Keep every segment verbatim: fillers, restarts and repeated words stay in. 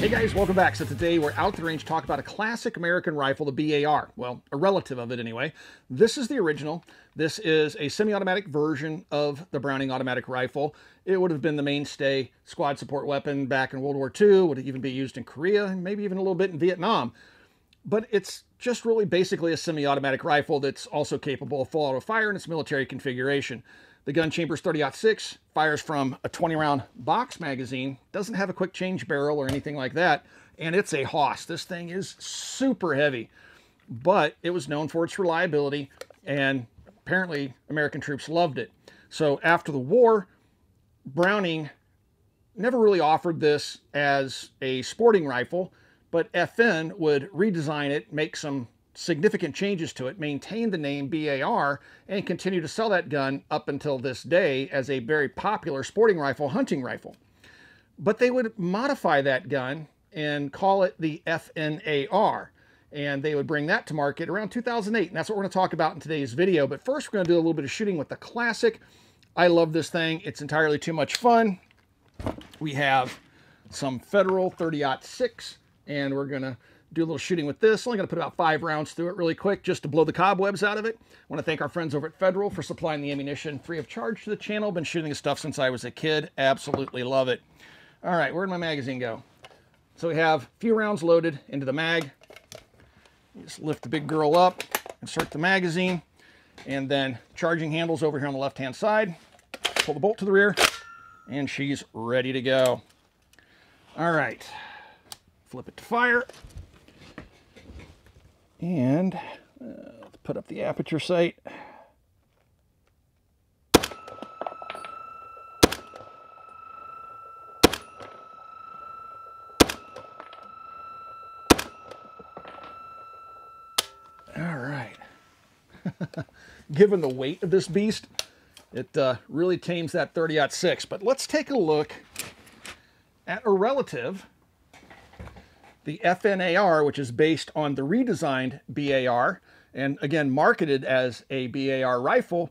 Hey guys, welcome back. So today we're out the range to talk about a classic American rifle, the B A R. Well, a relative of it anyway. This is the original. This is a semi-automatic version of the Browning Automatic Rifle. It would have been the mainstay squad support weapon back in World War Two, would even be used in Korea, and maybe even a little bit in Vietnam. But it's just really basically a semi-automatic rifle that's also capable of full auto fire in its military configuration. The gun chamber is thirty aught six, fires from a twenty round box magazine, doesn't have a quick change barrel or anything like that, and it's a hoss. This thing is super heavy, but it was known for its reliability, and apparently American troops loved it. So after the war, Browning never really offered this as a sporting rifle, but F N would redesign it, make some significant changes to it, maintain the name B A R, and continue to sell that gun up until this day as a very popular sporting rifle, hunting rifle. But they would modify that gun and call it the F N A R, and they would bring that to market around two thousand eight, and that's what we're going to talk about in today's video. But first, we're going to do a little bit of shooting with the classic. I love this thing. It's entirely too much fun. We have some Federal thirty aught six, and we're going to do a little shooting with this. Only going to put about five rounds through it really quick just to blow the cobwebs out of it. I want to thank our friends over at Federal for supplying the ammunition free of charge to the channel. Been shooting this stuff since I was a kid. Absolutely love it. All right, where'd my magazine go? So we have a few rounds loaded into the mag. Just lift the big girl up, insert the magazine, and then charging handles over here on the left-hand side. Pull the bolt to the rear, and she's ready to go. All right, flip it to fire. And uh, let's put up the aperture sight. All right. Given the weight of this beast, it uh, really tames that thirty aught six. But let's take a look at a relative, the F N A R, which is based on the redesigned B A R, and again, marketed as a B A R rifle.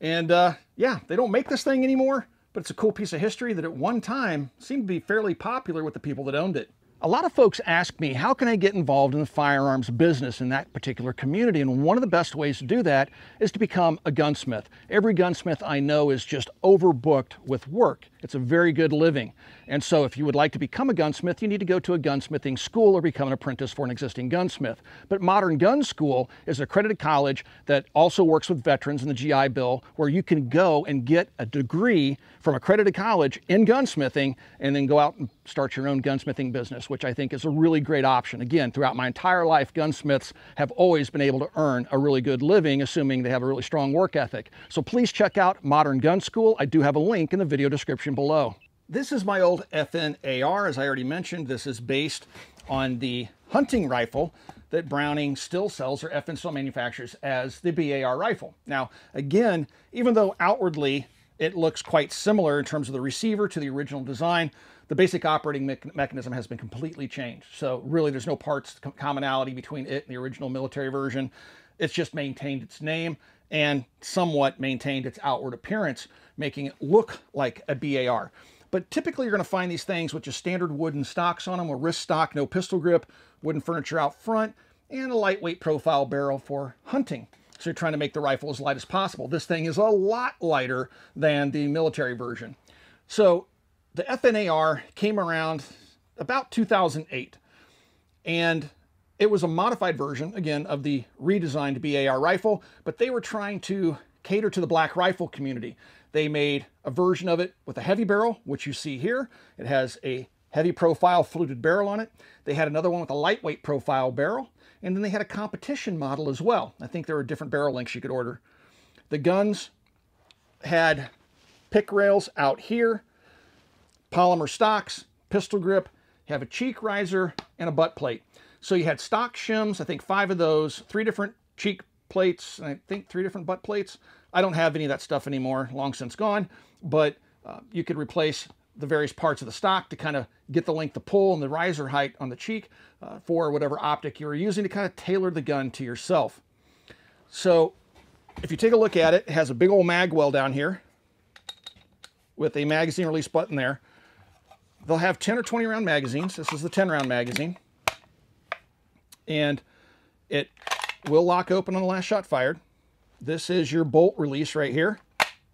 And uh, yeah, they don't make this thing anymore, but it's a cool piece of history that at one time seemed to be fairly popular with the people that owned it. A lot of folks ask me, how can I get involved in the firearms business in that particular community? And one of the best ways to do that is to become a gunsmith. Every gunsmith I know is just overbooked with work. It's a very good living. And so if you would like to become a gunsmith, you need to go to a gunsmithing school or become an apprentice for an existing gunsmith. But Modern Gun School is an accredited college that also works with veterans in the G I Bill, where you can go and get a degree from accredited college in gunsmithing and then go out and start your own gunsmithing business, which I think is a really great option. Again, throughout my entire life, gunsmiths have always been able to earn a really good living, assuming they have a really strong work ethic. So please check out Modern Gun School. I do have a link in the video description below. This is my old F N A R, as I already mentioned. This is based on the hunting rifle that Browning still sells, or F N still manufactures, as the B A R rifle. Now, again, even though outwardly it looks quite similar in terms of the receiver to the original design, the basic operating me mechanism has been completely changed. So really there's no parts com commonality between it and the original military version. It's just maintained its name and somewhat maintained its outward appearance, making it look like a B A R. But typically you're gonna find these things with just standard wooden stocks on them, a wrist stock, no pistol grip, wooden furniture out front, and a lightweight profile barrel for hunting. So you're trying to make the rifle as light as possible. This thing is a lot lighter than the military version. So the F N A R came around about two thousand eight, and it was a modified version, again, of the redesigned B A R rifle, but they were trying to cater to the black rifle community. They made a version of it with a heavy barrel, which you see here. It has a heavy profile fluted barrel on it. They had another one with a lightweight profile barrel, and then they had a competition model as well. I think there were different barrel lengths you could order. The guns had pick rails out here, polymer stocks, pistol grip, have a cheek riser, and a butt plate. So you had stock shims, I think five of those, three different cheek plates, and I think three different butt plates. I don't have any of that stuff anymore, long since gone, but uh, you could replace the various parts of the stock to kind of get the length of pull and the riser height on the cheek uh, for whatever optic you're using to kind of tailor the gun to yourself. So if you take a look at it, it has a big old mag well down here with a magazine release button there. They'll have ten or twenty round magazines. This is the ten round magazine. And it will lock open on the last shot fired. This is your bolt release right here.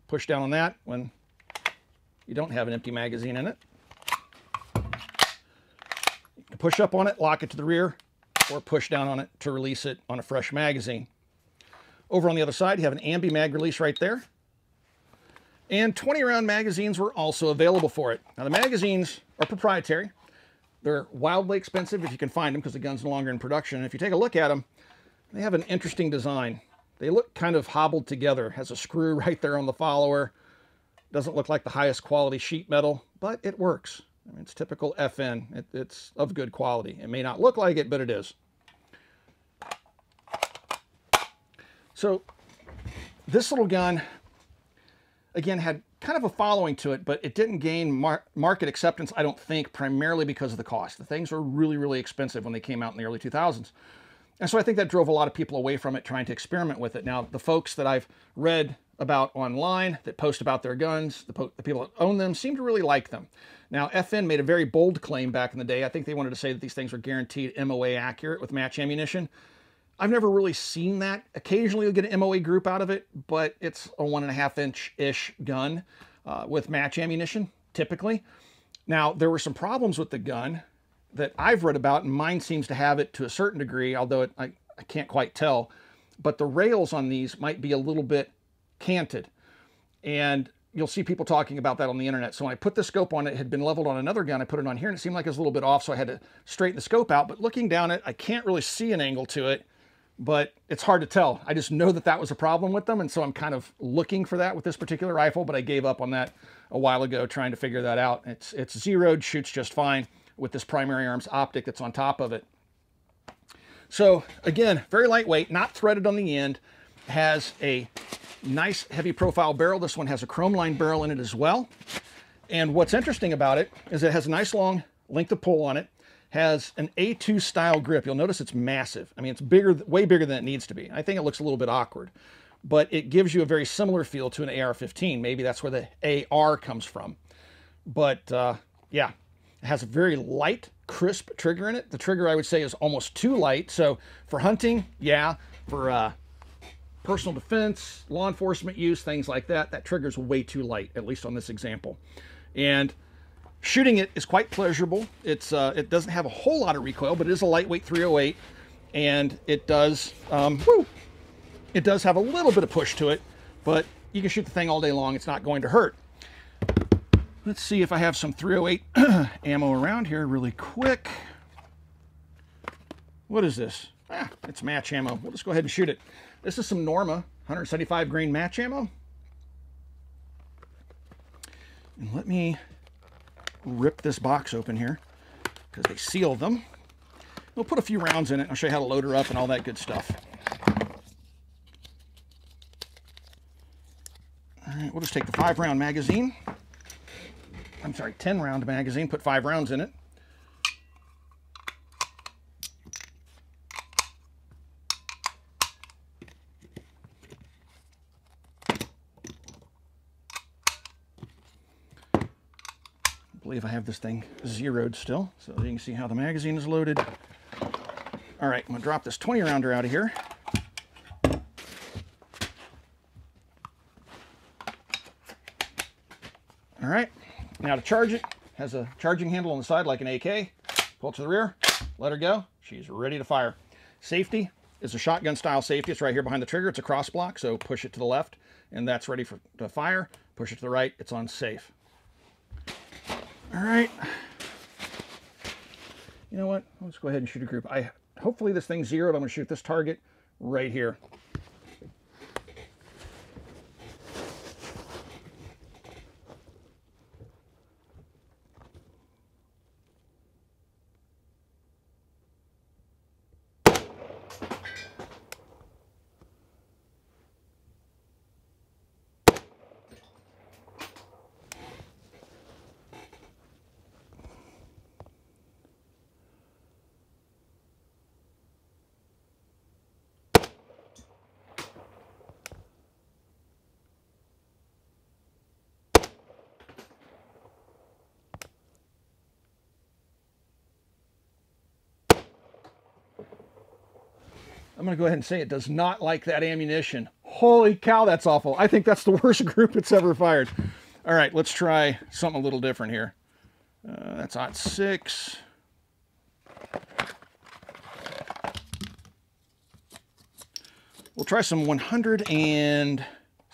Push down on that when you don't have an empty magazine in it. You can push up on it, lock it to the rear, or push down on it to release it on a fresh magazine. Over on the other side, you have an ambi-mag release right there. And twenty round magazines were also available for it. Now the magazines are proprietary. They're wildly expensive if you can find them because the gun's no longer in production. And if you take a look at them, they have an interesting design. They look kind of hobbled together. Has a screw right there on the follower. Doesn't look like the highest quality sheet metal, but it works. I mean, it's typical F N. It, it's of good quality. It may not look like it, but it is. So this little gun, again, had kind of a following to it, but it didn't gain mar market acceptance, I don't think, primarily because of the cost. The things were really, really expensive when they came out in the early two thousands. And so I think that drove a lot of people away from it, trying to experiment with it. Now, the folks that I've read about online that post about their guns, the, po the people that own them, seem to really like them. Now, F N made a very bold claim back in the day. I think they wanted to say that these things were guaranteed M O A accurate with match ammunition. I've never really seen that. Occasionally you'll get an M O A group out of it, but it's a one and a half inch-ish gun uh, with match ammunition, typically. Now, there were some problems with the gun that I've read about, and mine seems to have it to a certain degree, although it, I, I can't quite tell, but the rails on these might be a little bit canted. And you'll see people talking about that on the internet. So when I put the scope on, it had been leveled on another gun. I put it on here and it seemed like it was a little bit off, so I had to straighten the scope out. But looking down it, I can't really see an angle to it, but it's hard to tell. I just know that that was a problem with them, and so I'm kind of looking for that with this particular rifle, but I gave up on that a while ago trying to figure that out. It's, it's zeroed, shoots just fine with this Primary Arms optic that's on top of it. So again, very lightweight, not threaded on the end, has a nice heavy profile barrel. This one has a chrome lined barrel in it as well. And what's interesting about it is it has a nice long length of pull on it, has an A two style grip. You'll notice it's massive. I mean, it's bigger, way bigger than it needs to be. I think it looks a little bit awkward, but it gives you a very similar feel to an A R fifteen. Maybe that's where the A R comes from. But uh, yeah, it has a very light, crisp trigger in it. The trigger, I would say, is almost too light. So for hunting, yeah, for uh, personal defense, law enforcement use, things like that, that trigger's way too light, at least on this example. And shooting it is quite pleasurable. It's uh, it doesn't have a whole lot of recoil, but it is a lightweight three oh eight, and it does um, woo, it does have a little bit of push to it, but you can shoot the thing all day long. It's not going to hurt. Let's see if I have some three oh eight ammo around here really quick. What is this? Ah, it's match ammo. We'll just go ahead and shoot it. This is some Norma one seventy-five grain match ammo, and let me rip this box open here because they seal them. We'll put a few rounds in it. I'll show you how to load her up and all that good stuff. All right, we'll just take the five round magazine. I'm sorry, ten round magazine, put five rounds in it. I believe I have this thing zeroed still, so you can see how the magazine is loaded. All right, I'm gonna drop this twenty rounder out of here. All right, now to charge it, has a charging handle on the side like an A K. Pull it to the rear, let her go. She's ready to fire. Safety is a shotgun style safety. It's right here behind the trigger. It's a cross block, so push it to the left, and that's ready for to fire. Push it to the right, it's on safe. All right, you know what? Let's go ahead and shoot a group. I hopefully this thing's zeroed. I'm gonna shoot this target right here. I'm going to go ahead and say it does not like that ammunition. Holy cow, that's awful. I think that's the worst group it's ever fired. All right, let's try something a little different here. Uh, that's aught six. We'll try some one hundred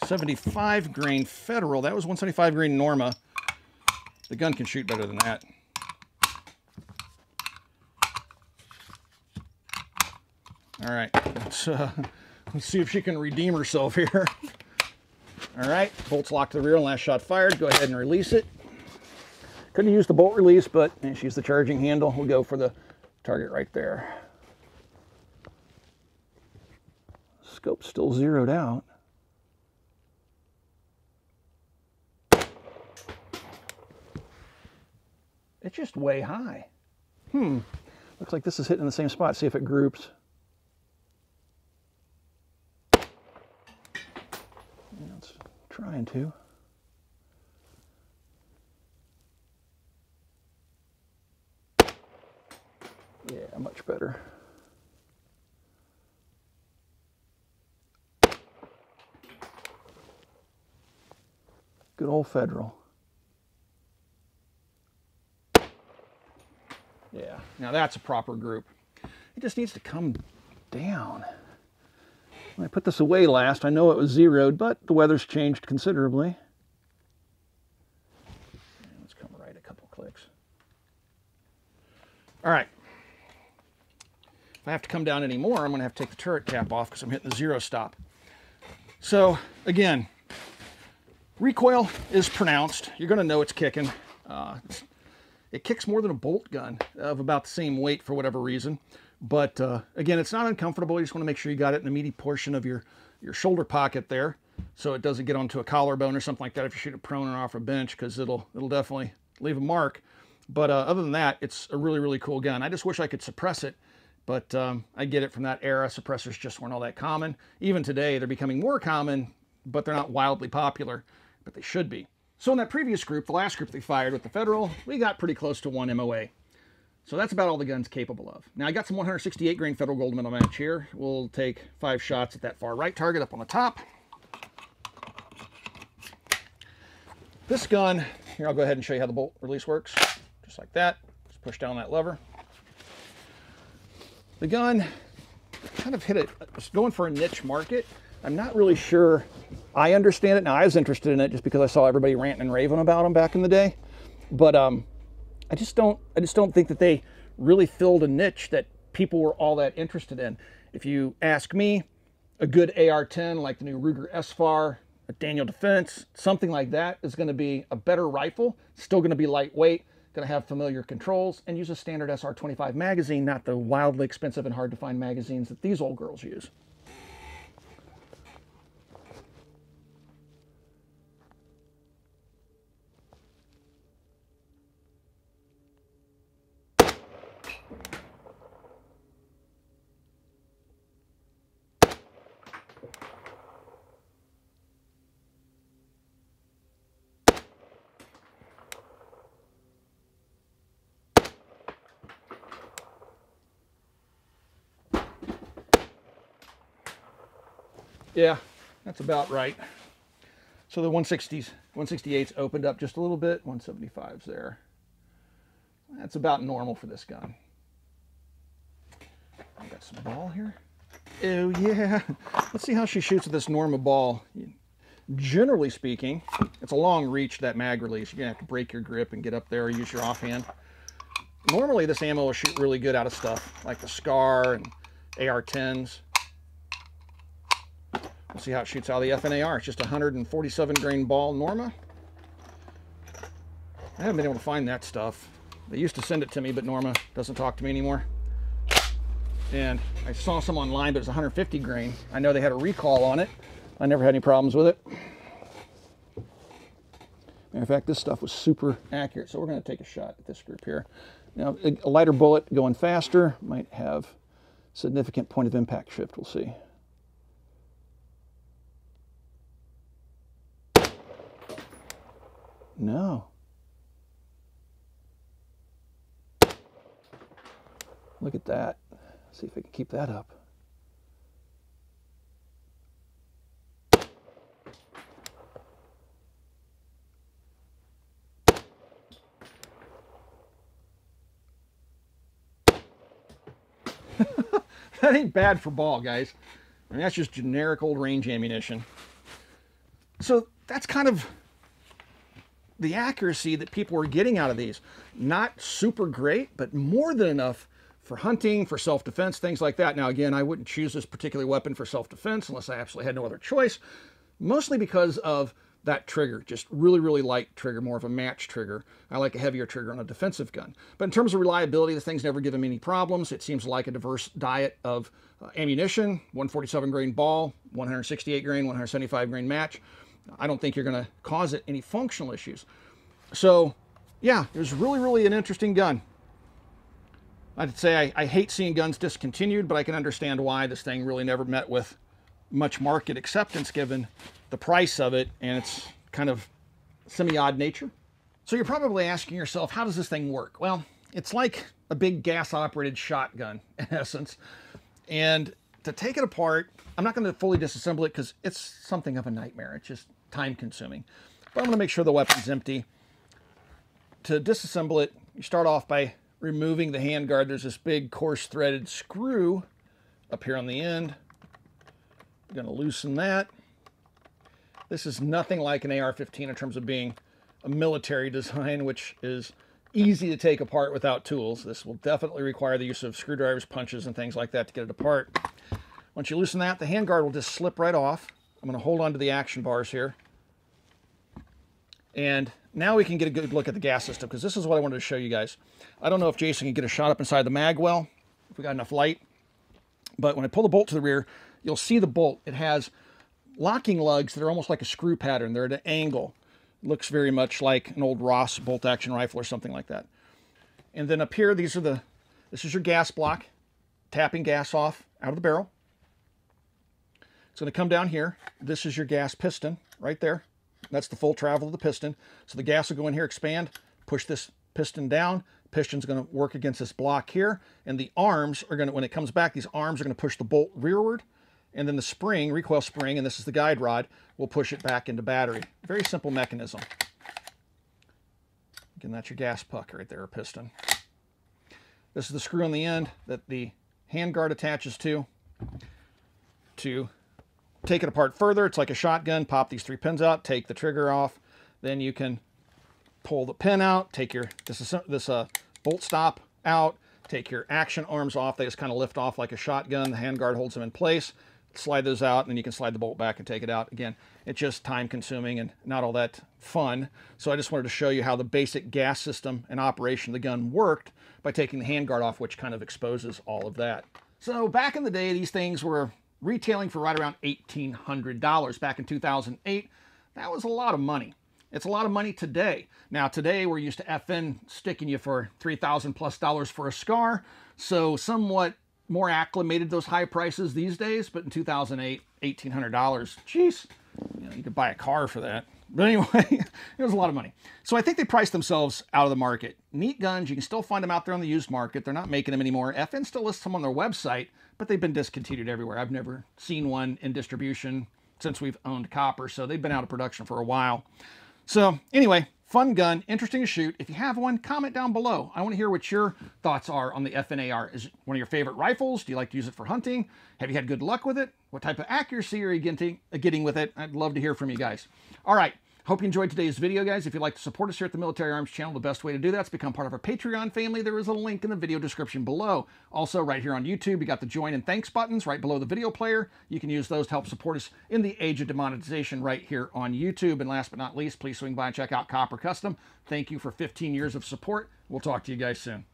seventy-five grain Federal. That was one seventy-five grain Norma. The gun can shoot better than that. All right, let's, uh, let's see if she can redeem herself here. All right, bolts locked to the rear, last shot fired. Go ahead and release it. Couldn't use the bolt release, but she's used the charging handle. We'll go for the target right there. Scope's still zeroed out. It's just way high. Hmm, looks like this is hitting in the same spot. See if it groups. Trying to. Yeah, much better. Good old Federal. Yeah, now that's a proper group. It just needs to come down. When I put this away last, I know it was zeroed, but the weather's changed considerably. Let's come right a couple clicks. All right. If I have to come down any more, I'm going to have to take the turret cap off because I'm hitting the zero stop. So, again, recoil is pronounced. You're going to know it's kicking. Uh, it's, it kicks more than a bolt gun of about the same weight for whatever reason. But uh, again, it's not uncomfortable. You just want to make sure you got it in the meaty portion of your, your shoulder pocket there, so it doesn't get onto a collarbone or something like that if you shoot it prone or off a bench, because it'll, it'll definitely leave a mark. But uh, other than that, it's a really, really cool gun. I just wish I could suppress it, but um, I get it from that era. Suppressors just weren't all that common. Even today, they're becoming more common, but they're not wildly popular, but they should be. So in that previous group, the last group they fired with the Federal, we got pretty close to one M O A. So that's about all the gun's capable of. Now I got some one hundred sixty-eight grain Federal Gold Medal match here. We'll take five shots at that far right target up on the top. This gun, here I'll go ahead and show you how the bolt release works. Just like that, just push down that lever. The gun kind of hit it, it's going for a niche market. I'm not really sure I understand it. Now I was interested in it just because I saw everybody ranting and raving about them back in the day. But, um, I just don't, I just don't think that they really filled a niche that people were all that interested in. If you ask me, a good A R ten like the new Ruger S FAR, a Daniel Defense, something like that is going to be a better rifle, still going to be lightweight, going to have familiar controls, and use a standard S R twenty-five magazine, not the wildly expensive and hard-to-find magazines that these old girls use. Yeah, that's about right. So the one sixties, one sixty-eights opened up just a little bit, one seventy-fives there. That's about normal for this gun. I got some ball here. Oh yeah. Let's see how she shoots with this Norma ball. Generally speaking, it's a long reach, that mag release. You're gonna have to break your grip and get up there or use your offhand. Normally this ammo will shoot really good out of stuff like the SCAR and A R tens. We'll see how it shoots out of the F N A R. It's just a one forty-seven grain ball Norma. I haven't been able to find that stuff. They used to send it to me, but Norma doesn't talk to me anymore. And I saw some online, but it's one fifty grain. I know they had a recall on it. I never had any problems with it. Matter of fact, this stuff was super accurate. So we're going to take a shot at this group here. Now, a lighter bullet going faster might have significant point of impact shift. We'll see. No. Look at that. Let's see if we can keep that up. That ain't bad for ball, guys. I mean, that's just generic old range ammunition. So that's kind of the accuracy that people were getting out of these. Not super great, but more than enough for hunting, for self-defense, things like that. Now, again, I wouldn't choose this particular weapon for self-defense unless I absolutely had no other choice, mostly because of that trigger. Just really, really light trigger, more of a match trigger. I like a heavier trigger on a defensive gun. But in terms of reliability, the thing's never given me any problems. It seems like a diverse diet of uh, ammunition, one forty-seven grain ball, one sixty-eight grain, one seventy-five grain match. I don't think you're going to cause it any functional issues. So, yeah, it was really, really an interesting gun. I'd say I, I hate seeing guns discontinued, but I can understand why. This thing really never met with much market acceptance given the price of it and its kind of semi-odd nature. So you're probably asking yourself, how does this thing work? Well, it's like a big gas-operated shotgun, in essence. And to take it apart, I'm not going to fully disassemble it because it's something of a nightmare. It's just time-consuming. But I'm going to make sure the weapon's empty. To disassemble it, you start off by removing the handguard. There's this big coarse-threaded screw up here on the end. I'm going to loosen that. This is nothing like an A R fifteen in terms of being a military design, which is easy to take apart without tools. This will definitely require the use of screwdrivers, punches, and things like that to get it apart. Once you loosen that, the handguard will just slip right off. I'm going to hold on to the action bars here. And now we can get a good look at the gas system, because this is what I wanted to show you guys. I don't know if Jason can get a shot up inside the mag well, if we got enough light. But when I pull the bolt to the rear, you'll see the bolt. It has locking lugs that are almost like a screw pattern. They're at an angle. It looks very much like an old Ross bolt action rifle or something like that. And then up here, these are the, this is your gas block, tapping gas off out of the barrel. It's going to come down here. This is your gas piston right there. That's the full travel of the piston. So the gas will go in here, expand, push this piston down. Piston's going to work against this block here. And the arms are going to, when it comes back, these arms are going to push the bolt rearward. And then the spring, recoil spring, and this is the guide rod, will push it back into battery. Very simple mechanism. Again, that's your gas puck right there, or piston. This is the screw on the end that the handguard attaches to. To take it apart further, it's like a shotgun. Pop these three pins out, take the trigger off. Then you can pull the pin out, take your this, is, this uh, bolt stop out, take your action arms off. They just kind of lift off like a shotgun. The handguard holds them in place. Slide those out, and then you can slide the bolt back and take it out. Again, it's just time-consuming and not all that fun. So I just wanted to show you how the basic gas system and operation of the gun worked by taking the handguard off, which kind of exposes all of that. So back in the day, these things were retailing for right around eighteen hundred dollars back in two thousand eight. That was a lot of money. It's a lot of money today. Now today we're used to F N sticking you for three thousand plus dollars for a SCAR. So somewhat more acclimated those high prices these days, but in two thousand eight, eighteen hundred dollars, jeez, you know, you could buy a car for that. But anyway, it was a lot of money. So I think they priced themselves out of the market. Neat guns, you can still find them out there on the used market. They're not making them anymore. F N still lists them on their website, but they've been discontinued everywhere. I've never seen one in distribution since we've owned Copper, so they've been out of production for a while. So anyway, fun gun, interesting to shoot. If you have one, comment down below. I want to hear what your thoughts are on the F N A R. Is it one of your favorite rifles? Do you like to use it for hunting? Have you had good luck with it? What type of accuracy are you getting, getting with it? I'd love to hear from you guys. All right. Hope you enjoyed today's video, guys. If you'd like to support us here at the Military Arms Channel, the best way to do that is become part of our Patreon family. There is a link in the video description below. Also, right here on YouTube, you got the join and thanks buttons right below the video player. You can use those to help support us in the age of demonetization right here on YouTube. And last but not least, please swing by and check out Copper Custom. Thank you for fifteen years of support. We'll talk to you guys soon.